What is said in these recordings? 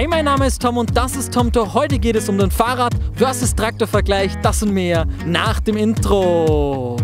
Hey, mein Name ist Tom und das ist TomTour. Heute geht es um den Fahrrad versus Traktorvergleich. Das und mehr nach dem Intro.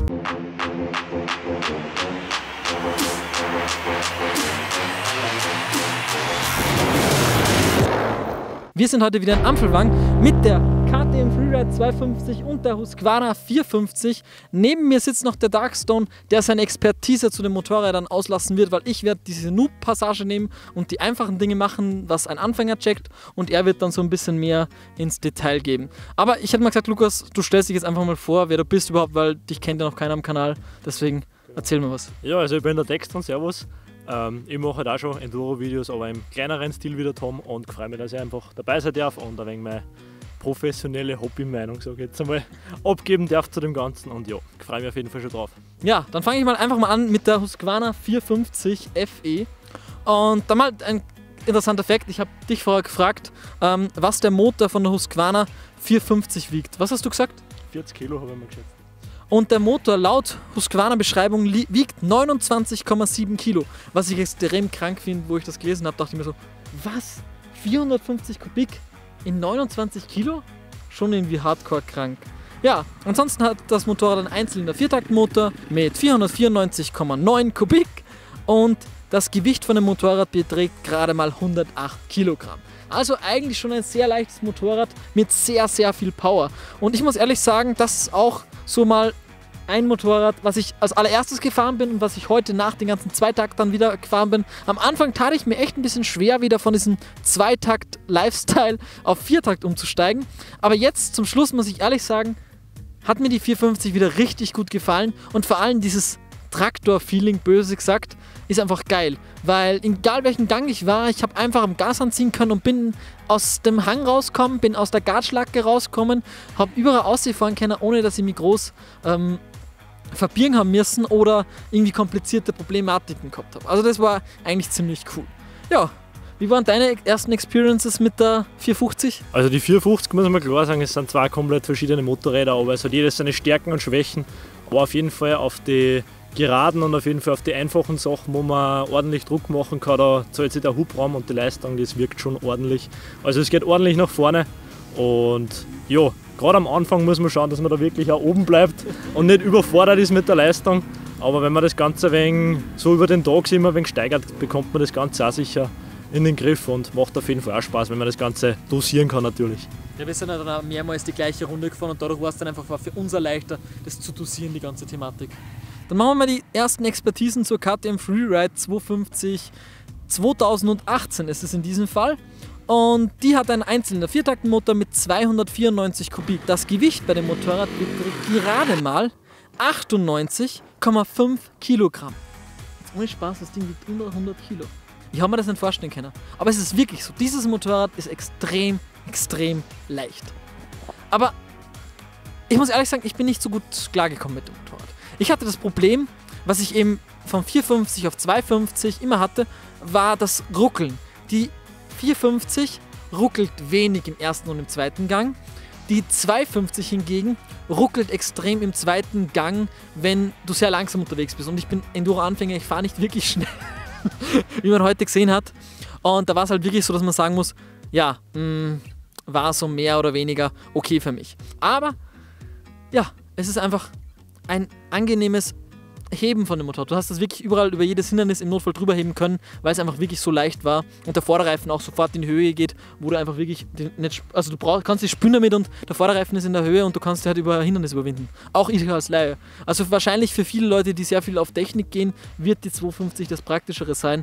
Wir sind heute wieder in Ampflwang mit der KTM Freeride 250 und der Husqvarna 450. Neben mir sitzt noch der Darkstone, der seine Expertise zu den Motorrädern auslassen wird, weil ich werde diese Noob-Passage nehmen und die einfachen Dinge machen, was ein Anfänger checkt, und er wird dann so ein bisschen mehr ins Detail geben. Aber ich hätte mal gesagt, Lukas, du stellst dich jetzt einfach mal vor, wer du bist überhaupt, weil dich kennt ja noch keiner am Kanal, deswegen erzähl mal was. Ja, also ich bin der Dexter, servus. Ich mache halt auch schon Enduro-Videos, aber im kleineren Stil wie der Tom, und freue mich, dass ich einfach dabei sein darf und ein wenig meine professionelle Hobby-Meinung, sage ich jetzt einmal, abgeben darf zu dem Ganzen, und ja, freue mich auf jeden Fall schon drauf. Ja, dann fange ich mal einfach mal an mit der Husqvarna 450 FE und dann mal ein interessanter Fakt, ich habe dich vorher gefragt, was der Motor von der Husqvarna 450 wiegt. Was hast du gesagt? 40 Kilo habe ich mal geschätzt. Und der Motor laut Husqvarna-Beschreibung wiegt 29,7 Kilo, was ich extrem krank finde. Wo ich das gelesen habe, dachte ich mir so, was? 450 Kubik in 29 Kilo? Schon irgendwie hardcore krank. Ja, ansonsten hat das Motorrad einen Einzylinder Viertaktmotor mit 494,9 Kubik und das Gewicht von dem Motorrad beträgt gerade mal 108 Kilogramm. Also eigentlich schon ein sehr leichtes Motorrad mit sehr, sehr viel Power. Und ich muss ehrlich sagen, das ist auch so mal ein Motorrad, was ich als allererstes gefahren bin und was ich heute nach den ganzen Zweitakt dann wieder gefahren bin. Am Anfang tat ich mir echt ein bisschen schwer, wieder von diesem Zweitakt-Lifestyle auf Viertakt umzusteigen. Aber jetzt zum Schluss muss ich ehrlich sagen, hat mir die 450 wieder richtig gut gefallen, und vor allem dieses Traktor-Feeling, böse gesagt, ist einfach geil, weil egal welchen Gang ich war, ich habe einfach am Gas anziehen können und bin aus dem Hang rausgekommen, bin aus der Gatschlacke rausgekommen, habe überall ausfahren können, ohne dass ich mich groß verbiegen haben müssen oder irgendwie komplizierte Problematiken gehabt habe. Also das war eigentlich ziemlich cool. Ja, wie waren deine ersten Experiences mit der 450? Also die 450, muss man klar sagen, es sind zwei komplett verschiedene Motorräder, aber es hat jedes seine Stärken und Schwächen, aber auf jeden Fall auf die Geraden und auf jeden Fall auf die einfachen Sachen, wo man ordentlich Druck machen kann, da zahlt sich der Hubraum und die Leistung, das wirkt schon ordentlich. Also es geht ordentlich nach vorne, und ja, gerade am Anfang muss man schauen, dass man da wirklich auch oben bleibt und nicht überfordert ist mit der Leistung. Aber wenn man das Ganze ein wenig so über den Tag immer ein wenig steigert, bekommt man das Ganze auch sicher in den Griff und macht auf jeden Fall auch Spaß, wenn man das Ganze dosieren kann natürlich. Ja, wir sind ja dann mehrmals die gleiche Runde gefahren und dadurch war es dann einfach für uns leichter, das zu dosieren, die ganze Thematik. Dann machen wir mal die ersten Expertisen zur KTM Freeride 250 2018 ist es in diesem Fall. Und die hat einen einzelnen Viertaktmotor mit 294 Kubik. Das Gewicht bei dem Motorrad beträgt gerade mal 98,5 Kilogramm. Jetzt ohne Spaß, das Ding wiegt unter 100 Kilo. Ich habe mir das nicht vorstellen können. Aber es ist wirklich so, dieses Motorrad ist extrem, extrem leicht. Aber ich muss ehrlich sagen, ich bin nicht so gut klargekommen mit dem Motorrad. Ich hatte das Problem, was ich eben von 450 auf 250 immer hatte, war das Ruckeln. Die 450 ruckelt wenig im ersten und im zweiten Gang. Die 250 hingegen ruckelt extrem im zweiten Gang, wenn du sehr langsam unterwegs bist. Und ich bin Enduro-Anfänger, ich fahre nicht wirklich schnell, wie man heute gesehen hat. Und da war es halt wirklich so, dass man sagen muss, ja, war so mehr oder weniger okay für mich. Aber ja, es ist einfach ein angenehmes Heben von dem Motor. Du hast das wirklich überall über jedes Hindernis im Notfall drüber heben können, weil es einfach wirklich so leicht war und der Vorderreifen auch sofort in die Höhe geht, wo du einfach wirklich nicht, also du kannst dich spüren damit und der Vorderreifen ist in der Höhe und du kannst dich halt über Hindernis überwinden. Auch ich als Laie. Also wahrscheinlich für viele Leute, die sehr viel auf Technik gehen, wird die 250 das Praktischere sein,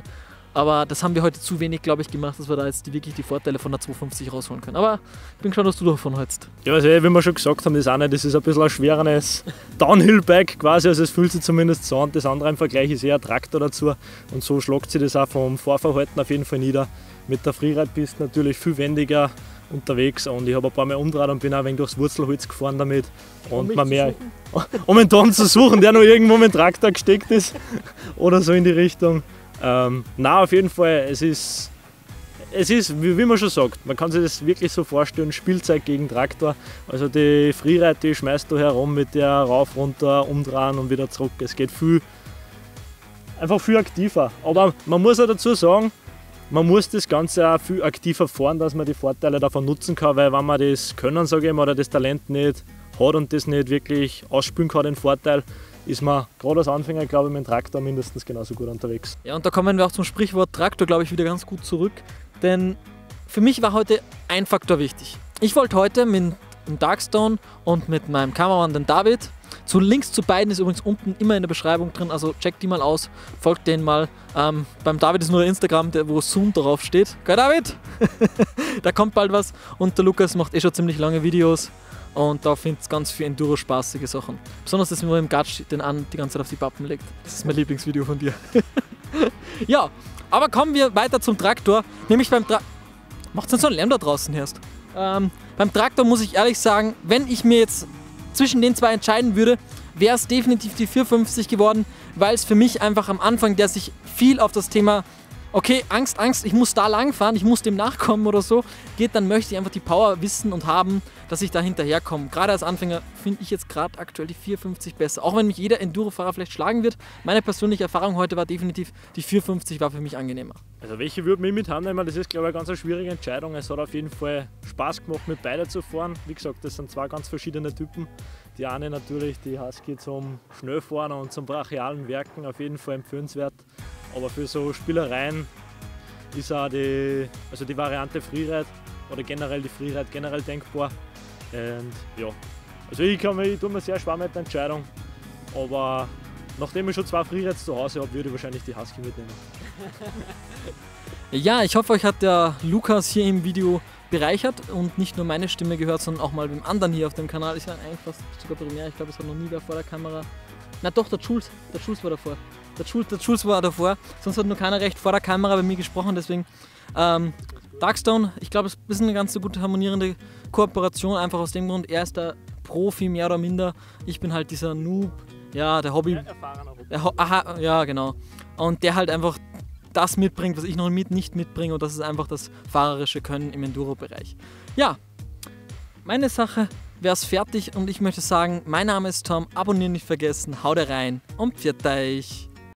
aber das haben wir heute zu wenig, glaube ich, gemacht, dass wir da jetzt wirklich die Vorteile von der 250 rausholen können. Aber ich bin gespannt, was du davon hältst. Ja, also wie wir schon gesagt haben, das eine, das ist ein bisschen ein schwereres Downhill-Bike quasi, also es fühlt sich zumindest so an. Das andere im Vergleich ist eher ein Traktor dazu, und so schlägt sich das auch vom Fahrverhalten auf jeden Fall nieder. Mit der Freeride bist du natürlich viel wendiger unterwegs, und ich habe ein paar Mal umgedreht und bin auch ein wenig durchs Wurzelholz gefahren damit. Und man mehr, um einen Tom zu suchen, der noch irgendwo mit dem Traktor gesteckt ist oder so in die Richtung. Na, auf jeden Fall, es ist wie man schon sagt, man kann sich das wirklich so vorstellen, Spielzeug gegen Traktor. Also die Freeride, die schmeißt du herum mit der rauf, runter, umdrehen und wieder zurück. Es geht viel, einfach viel aktiver. Aber man muss auch dazu sagen, Man muss das Ganze auch viel aktiver fahren, dass man die Vorteile davon nutzen kann, weil wenn man das Können, sage ich mal, oder das Talent nicht hat und das nicht wirklich ausspülen kann, den Vorteil, ist man gerade als Anfänger, glaube ich, mit dem Traktor mindestens genauso gut unterwegs. Ja, und da kommen wir auch zum Sprichwort Traktor, glaube ich, wieder ganz gut zurück, denn für mich war heute ein Faktor wichtig. Ich wollte heute mit dem Darkstone und mit meinem Kameramann, den David, zu Links zu beiden ist übrigens unten immer in der Beschreibung drin, also checkt die mal aus, folgt denen mal. Beim David ist nur Instagram, wo Zoom drauf steht. Geil, David! Da kommt bald was und der Lukas macht eh schon ziemlich lange Videos und da findet es ganz viel Enduro-spaßige Sachen. Besonders, dass man im Gatsch den an die ganze Zeit auf die Pappen legt. Das ist mein Lieblingsvideo von dir. Ja, aber kommen wir weiter zum Traktor, nämlich beim Traktor. Macht's denn so einen Lärm da draußen, Herst? Beim Traktor muss ich ehrlich sagen, wenn ich mir jetzt zwischen den zwei entscheiden würde, wäre es definitiv die 450 geworden, weil es für mich einfach am Anfang, der sich viel auf das Thema, okay, Angst, ich muss da lang fahren, ich muss dem nachkommen oder so, geht, dann möchte ich einfach die Power wissen und haben, dass ich da hinterherkomme. Gerade als Anfänger finde ich jetzt gerade aktuell die 450 besser, auch wenn mich jeder Enduro-Fahrer vielleicht schlagen wird. Meine persönliche Erfahrung heute war definitiv, die 450 war für mich angenehmer. Also welche würde mich mit annehmen? Das ist, glaube ich, eine ganz schwierige Entscheidung. Es hat auf jeden Fall Spaß gemacht, mit beiden zu fahren. Wie gesagt, das sind zwei ganz verschiedene Typen. Die eine natürlich, die Husky zum Schnellfahren und zum brachialen Werken, auf jeden Fall empfehlenswert. Aber für so Spielereien ist auch die Variante Freeride oder generell die Freeride generell denkbar. Und ja, also ich tue mir sehr schwer mit der Entscheidung, aber nachdem ich schon zwei Freerides zu Hause habe, würde ich wahrscheinlich die Husky mitnehmen. Ja, ich hoffe, euch hat der Lukas hier im Video bereichert und nicht nur meine Stimme gehört, sondern auch mal beim anderen hier auf dem Kanal. Ich war eigentlich fast sogar Premiere, ich glaube, es war noch nie wer vor der Kamera. Na doch, der Jules war davor. Der Jules war davor, sonst hat nur keiner recht vor der Kamera bei mir gesprochen, deswegen Darkstone, ich glaube, es ist eine ganz so gute harmonierende Kooperation, einfach aus dem Grund, er ist der Profi mehr oder minder, ich bin halt dieser Noob, ja, der Hobby, ja genau, und der halt einfach das mitbringt, was ich noch nicht mitbringe, und das ist einfach das fahrerische Können im Enduro-Bereich. Ja, meine Sache wäre es fertig und ich möchte sagen, mein Name ist Tom, abonnieren nicht vergessen, haut rein und pfiat euch!